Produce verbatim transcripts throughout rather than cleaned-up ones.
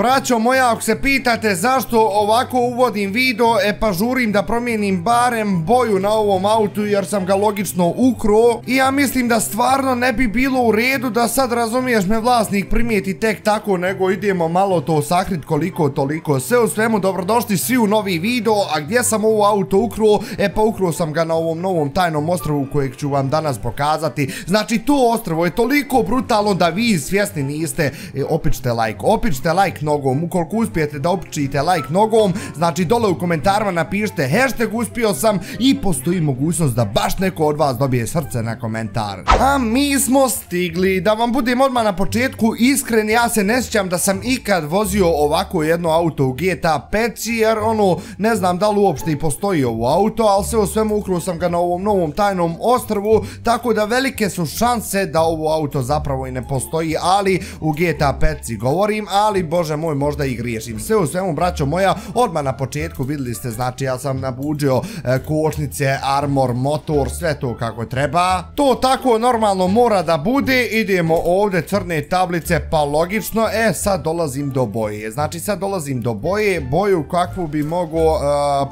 Braćo moja, ako se pitate zašto ovako uvodim video, e pa žurim da promijenim barem boju na ovom autu jer sam ga logično ukro. I ja mislim da stvarno ne bi bilo u redu da sad, razumiješ me, vlasnik primijeti tek tako, nego idemo malo to sakrit koliko toliko. Sve u svemu, dobrodošli svi u novi video, a gdje sam ovo auto ukro? E pa ukro sam ga na ovom novom tajnom ostrvu kojeg ću vam danas pokazati. Znači to ostrvo je toliko brutalno da vi svjesni niste. E, opičite like, opičite like nogom, ukoliko uspijete da opičite like nogom, znači dole u komentarima napišite hashtag uspio sam i postoji mogućnost da baš neko od vas dobije srce na komentar. A mi smo stigli, da vam budem odmah na početku iskren, ja se ne sjećam da sam ikad vozio ovako jedno auto u G T A pet, jer ono, ne znam da li uopšte i postoji ovo auto, ali sve u svemu ukruo sam ga na ovom novom tajnom ostrvu, tako da velike su šanse da ovo auto zapravo i ne postoji, ali u G T A pet govorim, ali bože moj, možda i griješim. Sve u svemu, braćo moja, odmah na početku vidjeli ste, znači ja sam nabuđio e, kočnice, armor, motor, sve to kako treba. To tako normalno mora da bude. Idemo ovdje, crne tablice, pa logično. E, sad dolazim do boje. Znači sad dolazim do boje, boju kakvu bi mogo, e,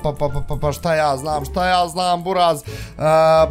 pa, pa, pa, pa, pa šta ja znam, šta ja znam, buraz, e,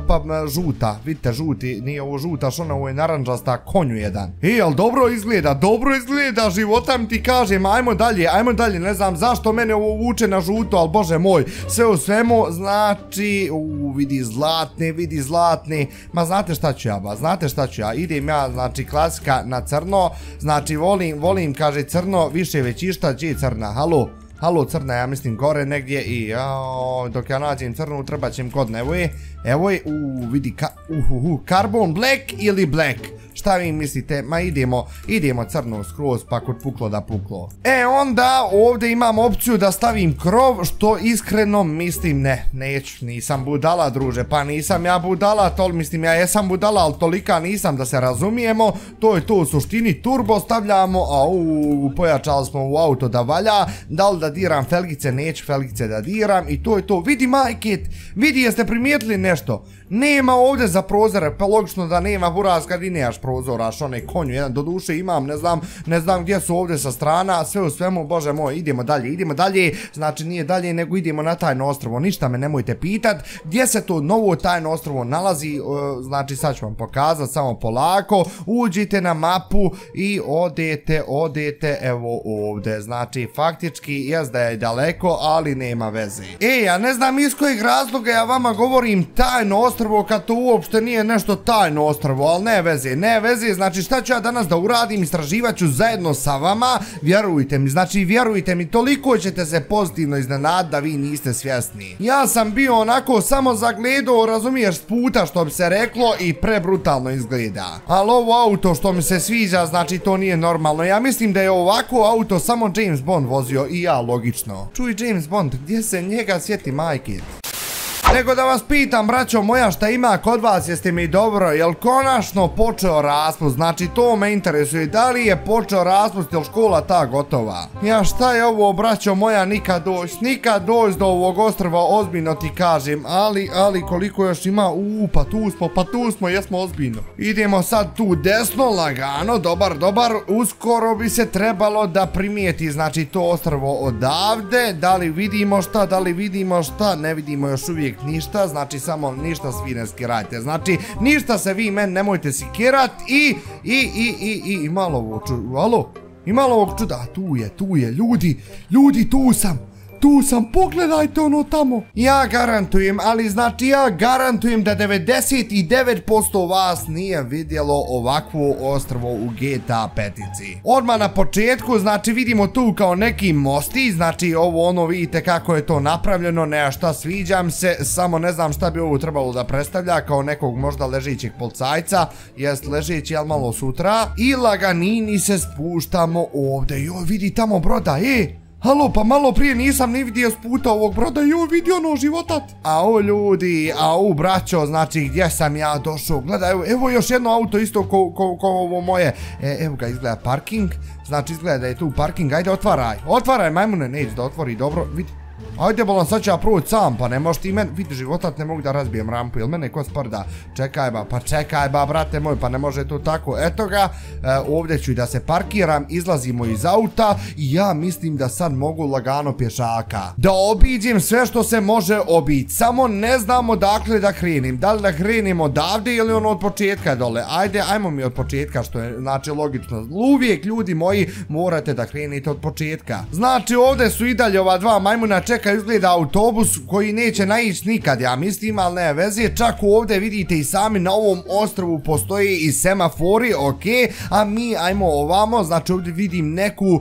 pa žuta, vidite, žuti, nije ovo žuta, što ona, ovo je naranđasta, konju jedan. E, jel dobro izgleda, dobro izgleda, životam ti kažem. Kažem, ajmo dalje, ajmo dalje, ne znam zašto mene ovo vuče na žuto, ali bože moj, sve u svemu, znači, u, vidi zlatne, vidi zlatne, ma znate šta ću ja, ba, znate šta ću ja, idem ja, znači, klasika na crno, znači, volim, volim, kaže crno, više već išta, gdje je crna, halo? Halo, crna, ja mislim gore negdje i jao, dok ja nađem crnu treba ćem kod nevoje. Evo je, u vidi, uhuhu, Carbon Black ili Black? Šta vi mislite? Ma idemo, idemo crno skroz, pa kod puklo da puklo. E onda ovdje imam opciju da stavim krov, što iskreno mislim ne, neću, nisam budala druže, pa nisam ja budala, to mislim ja jesam budala, ali tolika nisam da se razumijemo, to je to u suštini, turbo stavljamo, a u pojačali smo u auto da valja, da li da diram felgice, neću felgice da diram i to je to. Vidi majket, vidi, jeste primijetili nešto? Nema ovdje za prozore, pa logično da nema, buraz, kad i nemaš prozora, što ne, konju jedan, do duše imam, ne znam, ne znam gdje su ovdje sa strana, sve u svemu, bože moj, idemo dalje, idemo dalje, znači nije dalje, nego idemo na tajno ostrvo, ništa me nemojte pitat, gdje se to novo tajno ostrvo nalazi, znači sad ću vam pokazat, samo polako, uđite na mapu i odete, odete, evo ovdje, znači faktički, jes da je daleko, ali nema veze. E, ja ne znam iz kojeg razloga ja vama govorim tajno ostrvo, kad to uopšte nije nešto tajno ostrvo, ali ne veze, ne veze, znači šta ću ja danas da uradim, istraživat ću zajedno sa vama, vjerujte mi, znači vjerujte mi, toliko ćete se pozitivno iznenaditi da vi niste svjesni. Ja sam bio onako samo zagledao, razumiješ, s puta što bi se reklo i prebrutalno izgleda, ali ovo auto što mi se sviđa, znači to nije normalno, ja mislim da je ovako auto samo James Bond vozio i ja logično. Čuj James Bond, gdje se njega sjeti majke? Nego da vas pitam, braćo moja, šta ima kod vas, jeste mi dobro, jel konačno počeo raspust, znači to me interesuje, da li je počeo raspust, jel škola ta gotova? Ja šta je ovo, braćo moja, nikad doći, nikad doći do ovog ostrva, ozbiljno ti kažem, ali, ali koliko još ima, uu, pa tu smo, pa tu smo, jesmo ozbiljno. Idemo sad tu desno, lagano, dobar, dobar, uskoro bi se trebalo da primijeti, znači to ostrvo odavde, da li vidimo šta, da li vidimo šta, ne vidimo još uvijek ništa, znači samo ništa svi ne skirajte, znači ništa se vi meni nemojte sikirat i i i i i i malo ovo čuda, alo, i malo ovog čuda, tu je, tu je, ljudi, ljudi, tu sam, tu sam, pogledajte ono tamo. Ja garantujem, ali znači ja garantujem da devedeset devet posto vas nije vidjelo ovakvo ostrvo u G T A pet. Odmah na početku, znači vidimo tu kao neki mosti, znači ovo ono, vidite kako je to napravljeno, ne šta sviđam se, samo ne znam šta bi ovo trebalo da predstavlja, kao nekog možda ležećeg policajca, jest ležeći, ali malo sutra, i laganini se spuštamo ovdje, joj vidi tamo broda, e! Halo, pa malo prije nisam ni vidio s puta ovog broda, joj vidi ono životat. Ao ljudi, ao braćo, znači gdje sam ja došao, gledaj, evo, evo još jedno auto isto ko, ko, ko ovo moje. E, evo ga, izgleda parking, znači izgleda da je tu parking, ajde otvaraj, otvaraj majmune, neće da otvori, dobro, vidi. Ajde bolan, sad ću ja proći sam, pa ne možeš ti meni, vidi životat, ne mogu da razbijem rampu, jel mene ko sprda, čekaj ba, pa čekaj ba brate moj, pa ne može to tako, eto ga, ovdje ću da se parkiram, izlazimo iz auta i ja mislim da sad mogu lagano pješaka, da obiđem sve što se može obići, samo ne znamo dakle da krenim, da li da krenim odavde ili ono od početka dole, ajde, ajmo mi od početka što je, znači logično, uvijek ljudi moji morate da krenite od početka, znači ovdje su i dalje ova dva majmuna, čekaj izgleda autobus koji neće naići nikad, ja mislim, ali ne veze, čak ovdje vidite i sami na ovom ostrvu postoji i semafori, ok, a mi ajmo ovamo, znači ovdje vidim neku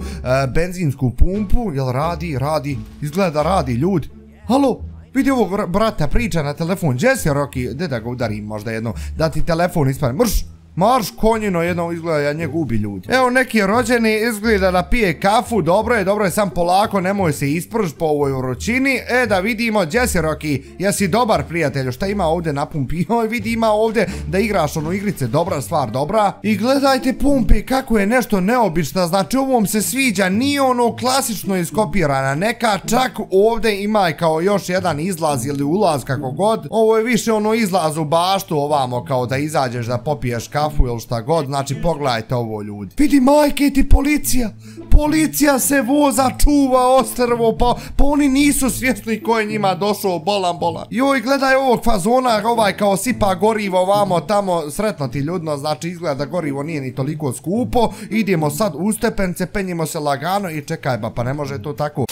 benzinsku pumpu, jel radi, radi, izgleda radi ljudi, halo, vidi ovog brata priča na telefon, gdje si Roki, gdje da ga udarim možda jednom, da ti telefon ispane, mrš, marš konjino jedno izgleda, ja njeg ubi ljudi. Evo neki rođeni izgleda da pije kafu, dobro je, dobro je, sam polako, nemoj se isprž po ovoj vrućini. E da vidimo, gdje si Roki, jesi dobar prijatelju, šta ima ovdje na pumpi, joj vidi ima ovdje da igraš ono igrice, dobra stvar, dobra. I gledajte pumpe kako je nešto neobična, znači ovom se sviđa, nije ono klasično iskopirana, neka čak ovdje ima kao još jedan izlaz ili ulaz kako god, ovo je više ono izlaz u baštu ovamo kao da izađeš da popiješ kafu ili šta god, znači pogledajte ovo ljudi. Vidi majke ti policija, policija se voza, čuva ostrvo, pa oni nisu svjesni ko je njima došao, bolan bolan. Joj gledaj ovog fazona, ovaj kao sipa gorivo vamo tamo, sretno ti ljudno, znači izgleda da gorivo nije ni toliko skupo, idemo sad u stepence, penjimo se lagano i čekaj ba, pa ne može to tako.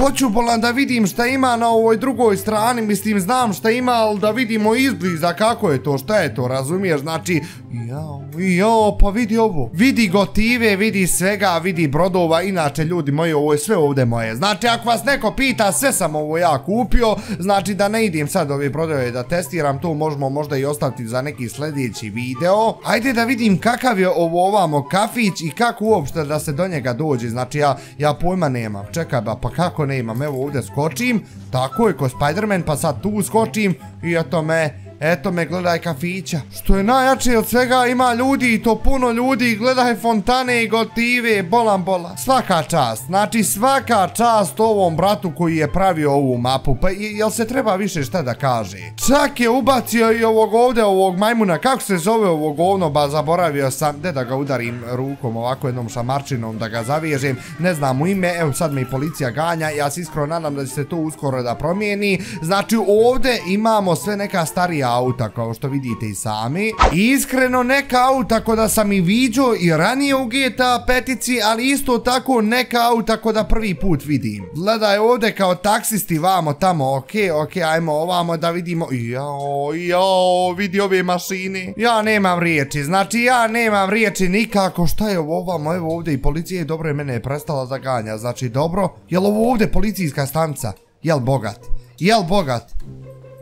Hoću bolan da vidim šta ima na ovoj drugoj strani, mislim znam šta ima, ali da vidimo izbliza kako je to, šta je to, razumiješ, znači, jao, jao, pa vidi ovo, vidi gotive, vidi svega, vidi brodova, inače ljudi moji, ovo je sve ovdje moje, znači ako vas neko pita, sve sam ovo ja kupio, znači da ne idem sad ove brodove da testiram, to možemo možda i ostaviti za neki sljedeći video, ajde da vidim kakav je ovo ovamo kafić i kako uopšte da se do njega dođe, znači ja, ja pojma nemam, čekaj ba, pa kako ne imam, evo ovdje skočim, tako je ko Spiderman, pa sad tu skočim i eto me, eto me, gledaj kafića, što je najjače od svega ima ljudi i to puno ljudi, gledaj fontane i gotive, bolan bolan, svaka čast, znači svaka čast ovom bratu koji je pravio ovu mapu, pa jel se treba više šta da kaže, čak je ubacio i ovog ovdje, ovog majmuna, kako se zove ovo govno, ba zaboravio sam, gdje da ga udarim rukom ovako jednom šamarčinom da ga zavežem, ne znam mu ime, evo sad me i policija ganja, ja se iskreno nadam da će se to uskoro da promijeni, znači ovdje imamo sve neka starija auta kao što vidite i sami, iskreno neka auta ko da sam i viđo i ranije u G T A pet, ali isto tako neka auta ko da prvi put vidim, gledaj ovdje kao taksisti vamo tamo, ok, ok, ajmo ovamo da vidimo, jao, jao, vidi ove mašine, ja nemam riječi, znači ja nemam riječi nikako, šta je ovo ovamo, evo ovdje i policija, dobro je mene je prestala da ganja, znači dobro, jel ovo ovdje policijska stanca, jel bogat, jel bogat,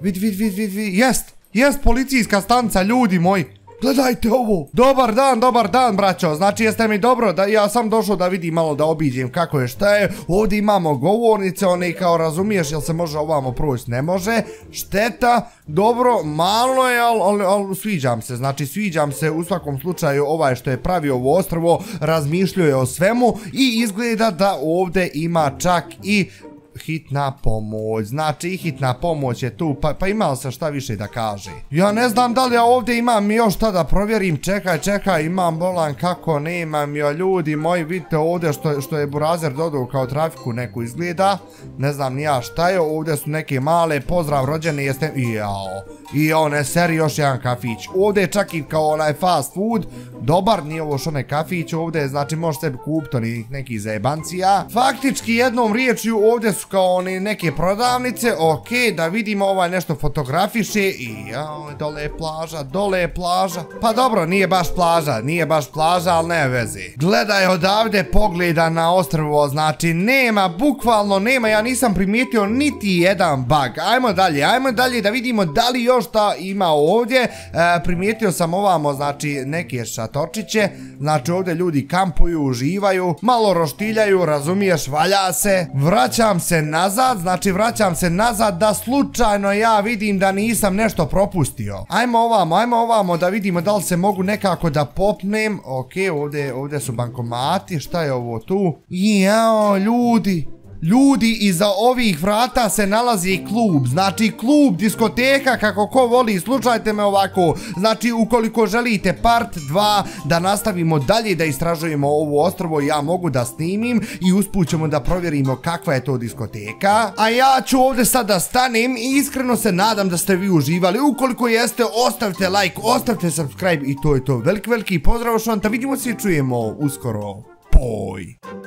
vid, vid, vid, vid, vid, jest, jest policijska stanca, ljudi moji, gledajte ovo, dobar dan, dobar dan braćo, znači jeste mi dobro, da ja sam došao da vidim malo da obiđem kako je šta je, ovdje imamo govornice, one kao razumiješ jel se može ovamo proći, ne može, šteta, dobro, malo je, ali sviđam se, znači sviđam se, u svakom slučaju ovaj što je pravio ovo ostrvo razmišljuje o svemu i izgleda da ovdje ima čak i hitna pomoć, znači i hitna pomoć je tu, pa, pa imao se šta više da kaže, ja ne znam da li ja ovdje imam još šta da provjerim, čekaj čekaj imam bolan kako nemam, ja ljudi moji vidite ovdje što, što je burazer dodao kao trafiku neku izgleda, ne znam ni ja šta je, ovdje su neke male, pozdrav rođeni jeste, jao, i one seri još jedan kafić, ovdje je čak i kao onaj fast food, dobar nije ovo što ne kafić, ovdje je znači može sebi kupiti onih nekih zajebancija, faktički jednom riječju ovdje su kao one neke prodavnice, ok, da vidimo ovaj nešto fotografiše i jao, dole je plaža, dole je plaža, pa dobro, nije baš plaža, nije baš plaža, ali ne veze, gledaj odavde pogleda na ostrvo, znači nema, bukvalno nema, ja nisam primijetio niti jedan bug, ajmo dalje, ajmo dalje da vidimo da li još šta ima ovdje, e, primijetio sam ovamo, znači neke šatorčiće, znači ovdje ljudi kampuju, uživaju, malo roštiljaju, razumiješ, valja se, vraćam se nazad, znači vraćam se nazad da slučajno ja vidim da nisam nešto propustio. Ajmo ovamo, ajmo ovamo da vidimo da li se mogu nekako da popnem. Ok, ovdje, ovdje su bankomati, šta je ovo tu? Jao, ljudi, Ljudi, iza ovih vrata se nalazi klub, znači klub, diskoteka, kako ko voli, slušajte me ovako. Znači, ukoliko želite part dva da nastavimo dalje, da istražujemo ovo ostrvo, ja mogu da snimim i usput ćemo da provjerimo kakva je to diskoteka. A ja ću ovdje sad da stanem i iskreno se nadam da ste vi uživali. Ukoliko jeste, ostavite like, ostavite subscribe i to je to. Veliki, veliki pozdrav što vam, da vidimo se i čujemo uskoro. Boj!